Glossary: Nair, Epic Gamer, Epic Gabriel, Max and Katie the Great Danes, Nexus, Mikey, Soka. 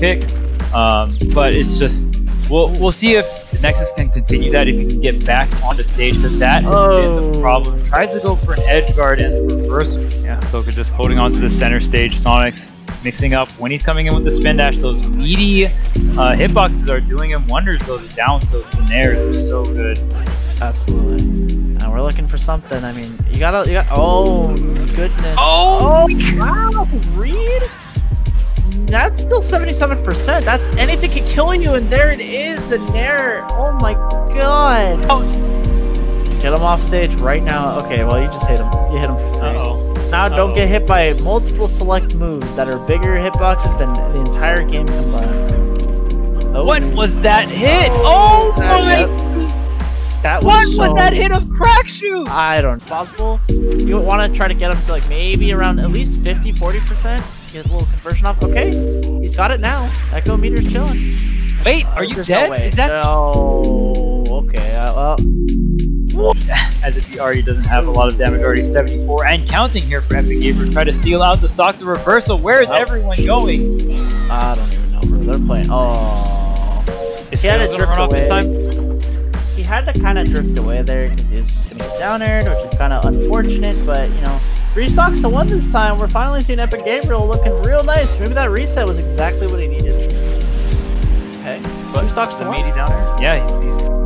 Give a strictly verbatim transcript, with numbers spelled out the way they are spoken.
kick. Um, but it's just, we'll we'll see if Nexus can continue that, if he can get back on the stage, because that oh. has been the problem. Tries to go for an edge guard and a reversal. Yeah, Soka just holding on to the center stage. Sonic's mixing up when he's coming in with the spin dash. Those meaty uh, hitboxes are doing him wonders. Those down tilts and airs are so good. Absolutely. Now we're looking for something. I mean, you gotta, you gotta. Oh goodness. Oh, oh wow, Reed. That's still seventy-seven percent. That's anything can kill you, and there it is, the Nair. Oh my god. Oh. Get him off stage right now. Okay, well, you just hit him. You hit him. Uh-oh. Now Uh-oh. don't get hit by multiple select moves that are bigger hitboxes than the entire game combined. Oh. What was that hit? Oh, oh my. That, that was What so... was that hit of crack shoot? I don't know. Possible. You want to try to get him to like maybe around at least fifty, forty percent. Get a little conversion off. Okay, he's got it now. Echo meter's chilling. Wait, are uh, you dead? No Is that? No. Okay. Uh, well. As if he already doesn't have a lot of damage. Already seventy-four and counting here for Epic Gamer. Try to steal out the stock. The reversal. Where is oh. everyone going? I don't even know, bro. They're playing. Oh. Is he had to drift away. This time? He had to kind of drift away there because he was just gonna get down aired, which is kind of unfortunate. But you know. Three stocks to one this time. We're finally seeing Epic Gabriel looking real nice. Maybe that reset was exactly what he needed. Okay. But two stocks to one. Down there. Yeah, he's...